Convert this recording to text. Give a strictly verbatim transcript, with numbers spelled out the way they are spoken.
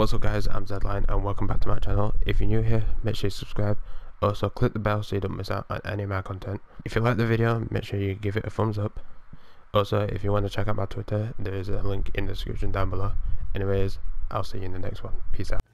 What's up guys, I'm Zedline and welcome back to my channel. If you're new here, make sure you subscribe. Also click the bell so you don't miss out on any of my content. If you like the video, make sure you give it a thumbs up. Also, if you want to check out my Twitter, there is a link in the description down below. Anyways, I'll see you in the next one. Peace out.